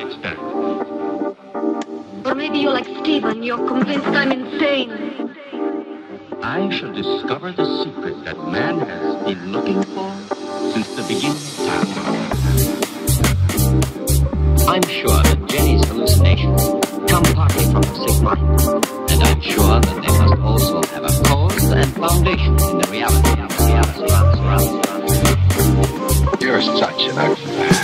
I expect. Or maybe you're like Stephen, you're convinced I'm insane. I shall discover the secret that man has been looking for since the beginning of time. I'm sure that Jenny's hallucinations come partly from the sick mind, and I'm sure that they must also have a cause and foundation in the reality of the reality. You're such an outlier.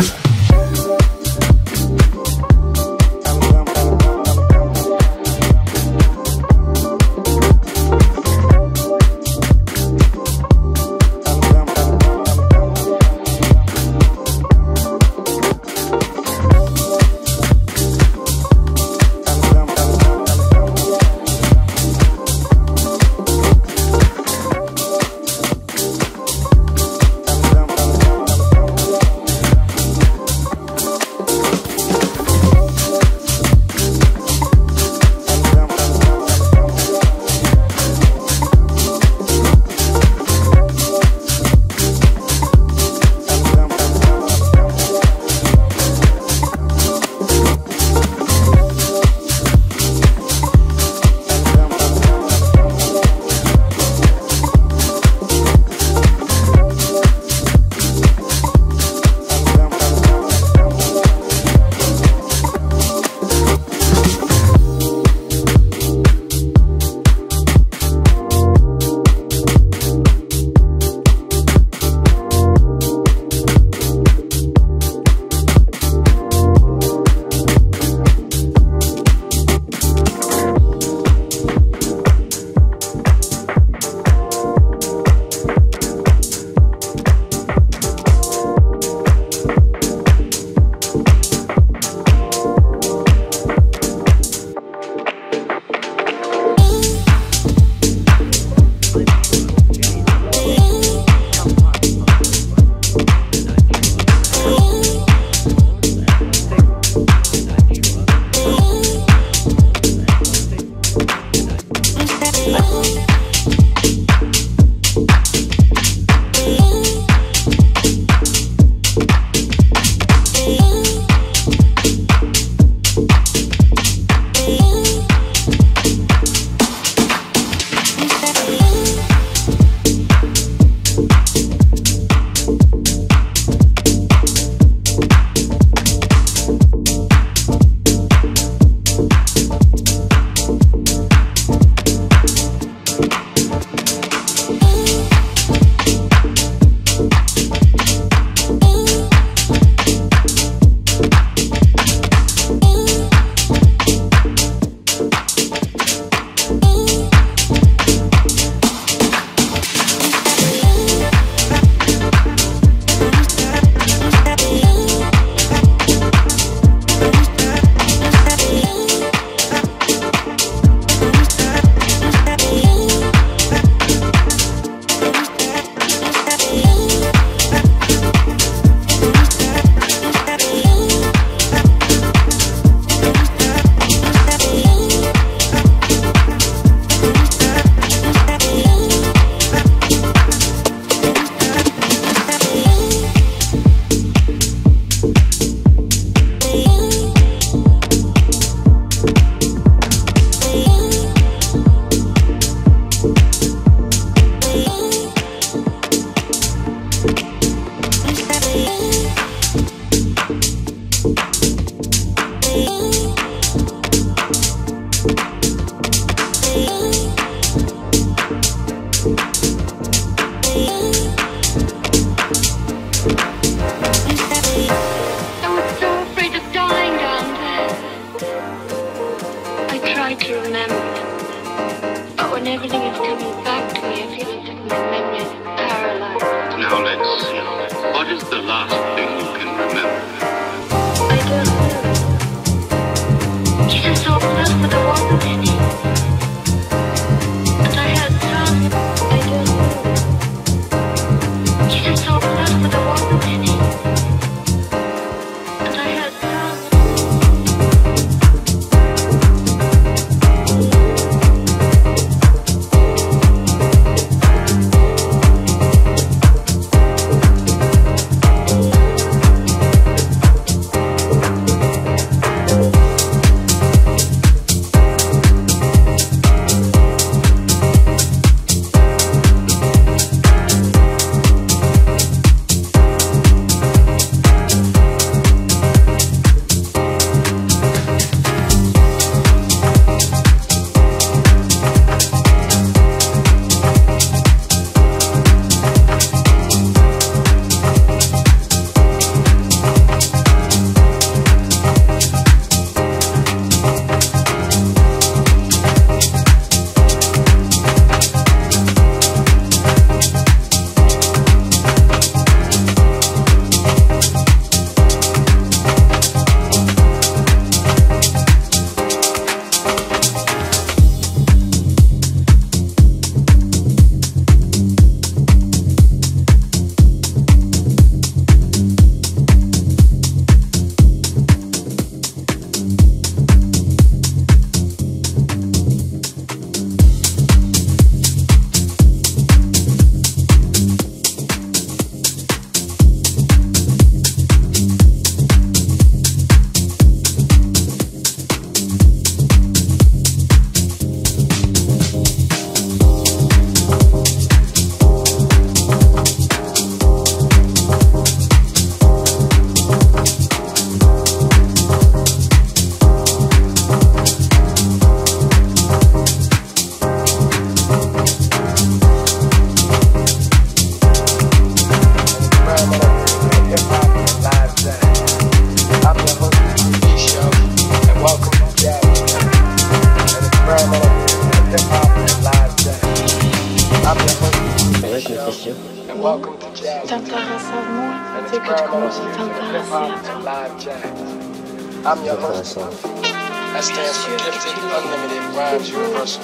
Bishop. And welcome to Jazz. And it's Paramount Live Jazz. I'm your host. That stands for Gifted, Unlimited, Rhymes Universal.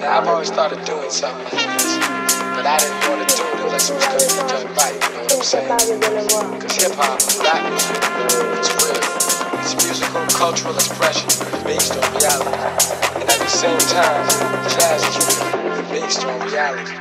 Now, I've always started doing something like this, but I didn't want to do it unless it was going to be done right, you know what I'm saying? Because hip-hop is black music, it's real, it's musical, cultural expression, based on reality. And at the same time, jazz is based on reality.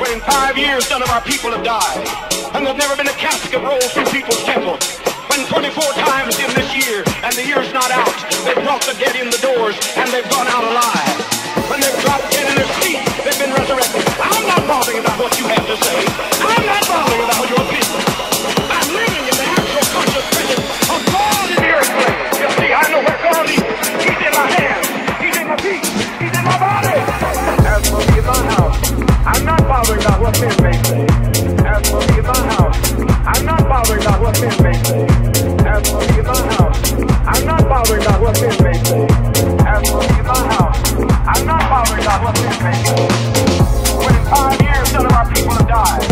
When 5 years, none of our people have died.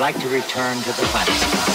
I'd like to return to the planet.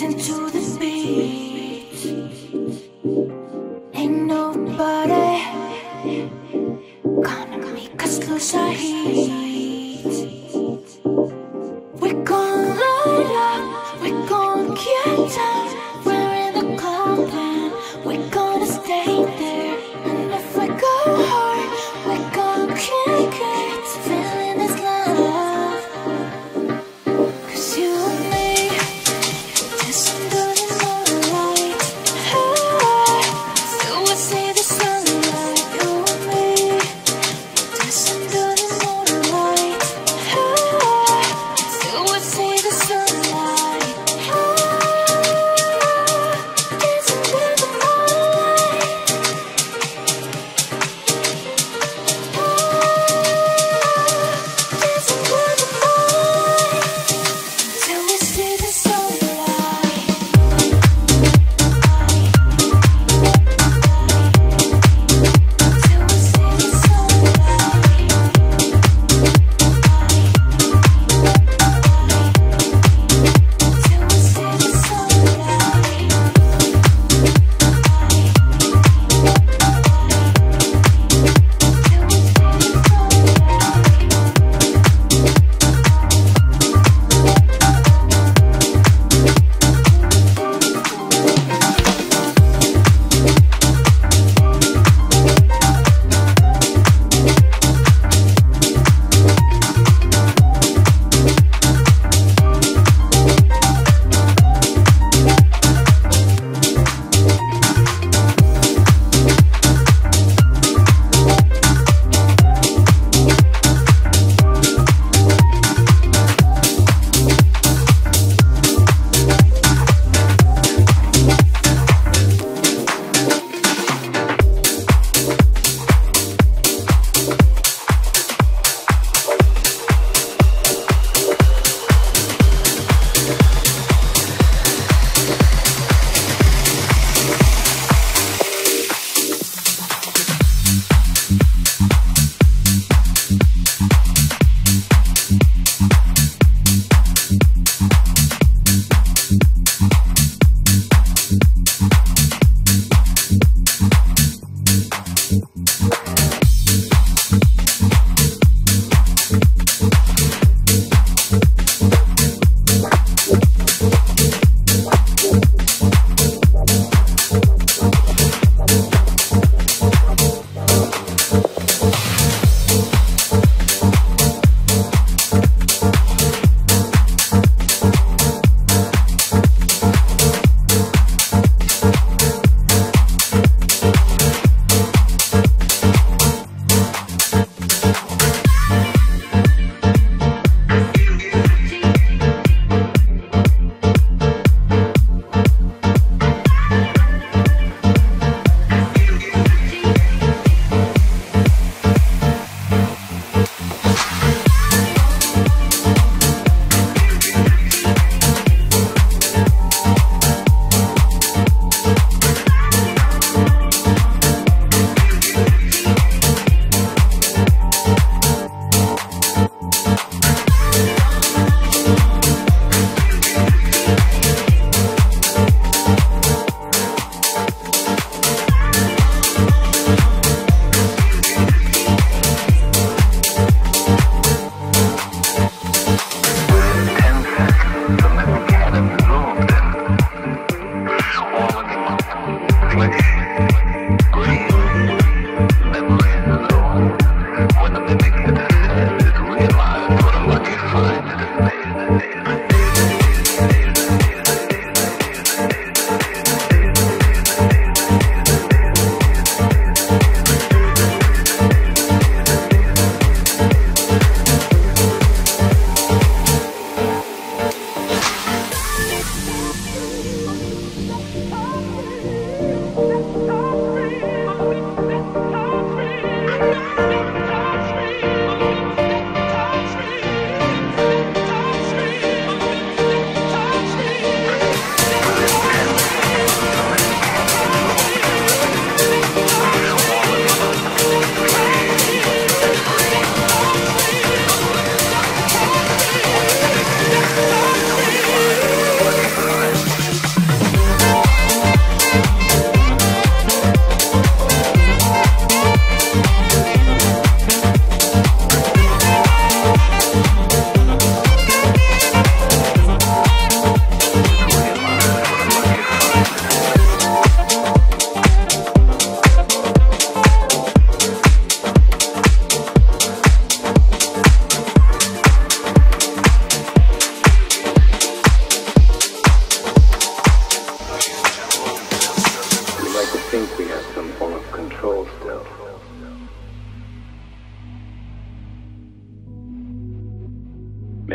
dancing to the beat. Ain't nobody gonna make us lose our heat. We're gonna light up, we're gonna get down. We're in the club and we're gonna stay there. And if we go hard, we're gonna kick it. Feeling this love, 'cause you and me, dancing to the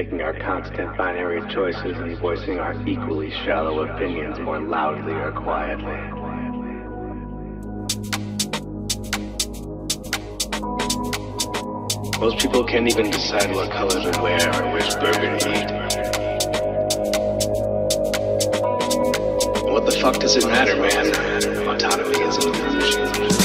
making our constant binary choices and voicing our equally shallow opinions more loudly or quietly. Most people can't even decide what color to wear or which burger to eat. What the fuck does it matter, man? Autonomy isn't a illusion.